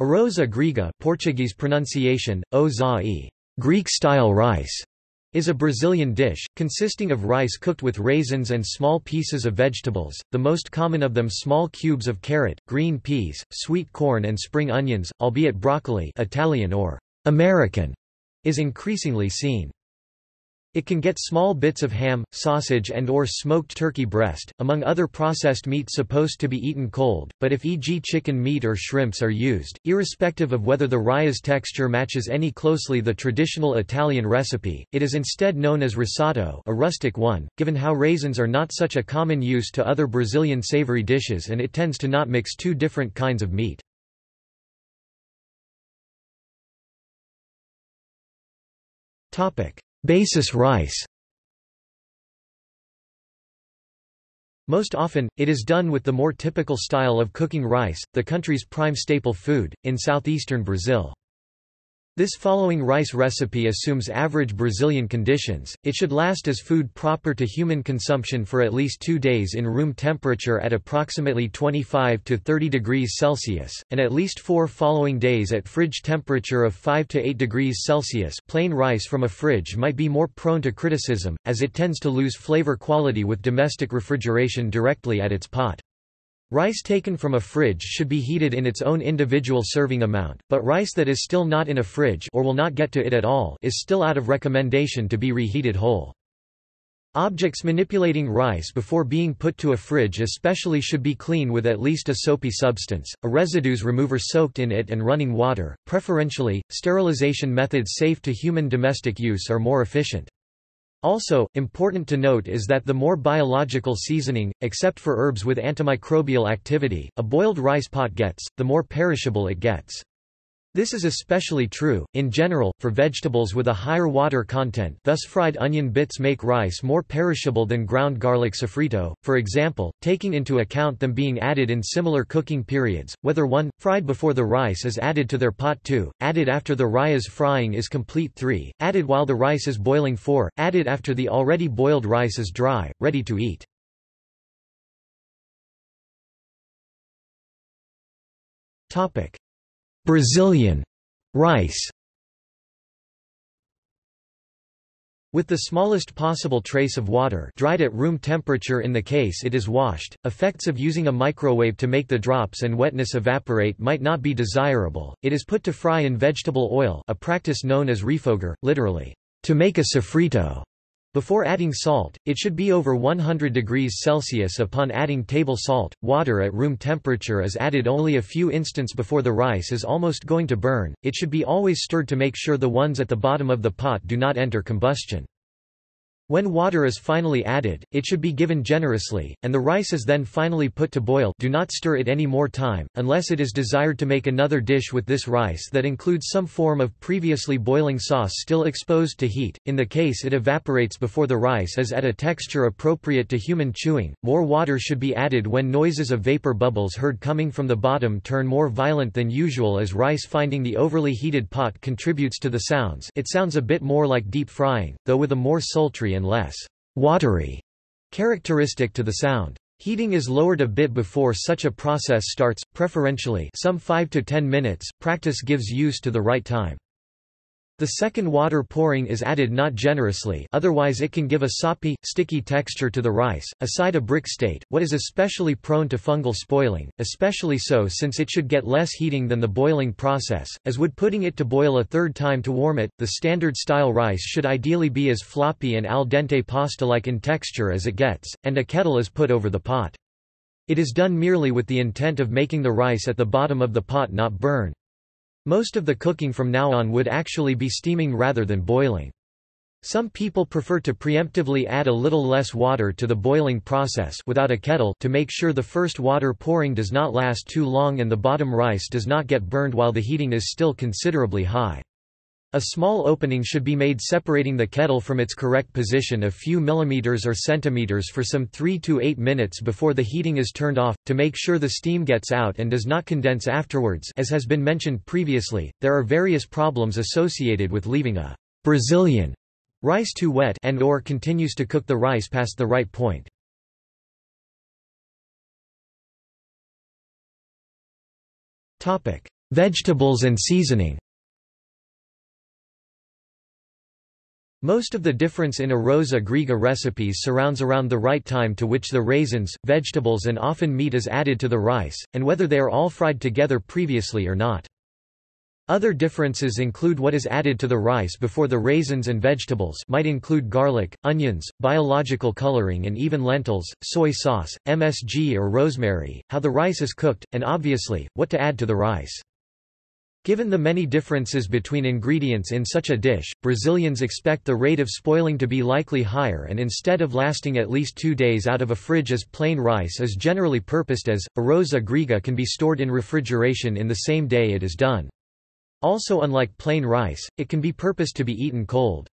Arroz à grega, Portuguese pronunciation, ozae, Greek-style rice, is a Brazilian dish, consisting of rice cooked with raisins and small pieces of vegetables, the most common of them small cubes of carrot, green peas, sweet corn and spring onions, albeit broccoli Italian or American is increasingly seen. It can get small bits of ham, sausage and or smoked turkey breast, among other processed meat supposed to be eaten cold, but if e.g. chicken meat or shrimps are used, irrespective of whether the rice's texture matches any closely the traditional Italian recipe, it is instead known as risotto, a rustic one, given how raisins are not such a common use to other Brazilian savory dishes and it tends to not mix two different kinds of meat. Basis rice. Most often, it is done with the more typical style of cooking rice, the country's prime staple food, in southeastern Brazil. This following rice recipe assumes average Brazilian conditions. It should last as food proper to human consumption for at least 2 days in room temperature at approximately 25 to 30 degrees Celsius, and at least 4 following days at fridge temperature of 5 to 8 degrees Celsius. Plain rice from a fridge might be more prone to criticism, as it tends to lose flavor quality with domestic refrigeration directly at its pot. Rice taken from a fridge should be heated in its own individual serving amount, but rice that is still not in a fridge or will not get to it at all is still out of recommendation to be reheated whole. Objects manipulating rice before being put to a fridge especially should be clean with at least a soapy substance, a residues remover soaked in it and running water. Preferentially, sterilization methods safe to human domestic use are more efficient. Also, important to note is that the more biological seasoning, except for herbs with antimicrobial activity, a boiled rice pot gets, the more perishable it gets. This is especially true, in general, for vegetables with a higher water content, thus fried onion bits make rice more perishable than ground garlic sofrito, for example, taking into account them being added in similar cooking periods, whether 1, fried before the rice is added to their pot 2, added after the rice's frying is complete 3, added while the rice is boiling 4, added after the already boiled rice is dry, ready to eat. Brazilian rice. With the smallest possible trace of water, dried at room temperature in the case it is washed, effects of using a microwave to make the drops and wetness evaporate might not be desirable. It is put to fry in vegetable oil, a practice known as refogar, literally, to make a sofrito. Before adding salt, it should be over 100 degrees Celsius. Upon adding table salt, water at room temperature is added only a few instants before the rice is almost going to burn. It should be always stirred to make sure the ones at the bottom of the pot do not enter combustion. When water is finally added, it should be given generously, and the rice is then finally put to boil. Do not stir it any more time, unless it is desired to make another dish with this rice that includes some form of previously boiling sauce still exposed to heat. In the case it evaporates before the rice is at a texture appropriate to human chewing, more water should be added when noises of vapor bubbles heard coming from the bottom turn more violent than usual as rice finding the overly heated pot contributes to the sounds. It sounds a bit more like deep frying, though with a more sultry and less watery characteristic to the sound. Heating is lowered a bit before such a process starts, preferentially some 5 to 10 minutes. Practice gives use to the right time. The second water pouring is added not generously, otherwise it can give a soppy, sticky texture to the rice, aside a brick state, what is especially prone to fungal spoiling, especially so since it should get less heating than the boiling process, as would putting it to boil a third time to warm it. The standard style rice should ideally be as floppy and al dente pasta-like in texture as it gets, and a kettle is put over the pot. It is done merely with the intent of making the rice at the bottom of the pot not burn. Most of the cooking from now on would actually be steaming rather than boiling. Some people prefer to preemptively add a little less water to the boiling process without a kettle to make sure the first water pouring does not last too long and the bottom rice does not get burned while the heating is still considerably high. A small opening should be made separating the kettle from its correct position a few millimeters or centimeters for some 3 to 8 minutes before the heating is turned off, to make sure the steam gets out and does not condense afterwards. As has been mentioned previously, there are various problems associated with leaving a Brazilian rice too wet and or continues to cook the rice past the right point. Vegetables and seasoning. Most of the difference in arroz à grega recipes surrounds around the right time to which the raisins, vegetables and often meat is added to the rice, and whether they are all fried together previously or not. Other differences include what is added to the rice before the raisins and vegetables might include garlic, onions, biological coloring and even lentils, soy sauce, MSG or rosemary, how the rice is cooked, and obviously, what to add to the rice. Given the many differences between ingredients in such a dish, Brazilians expect the rate of spoiling to be likely higher, and instead of lasting at least 2 days out of a fridge as plain rice is generally purposed as, arroz à grega can be stored in refrigeration in the same day it is done. Also, unlike plain rice, it can be purposed to be eaten cold.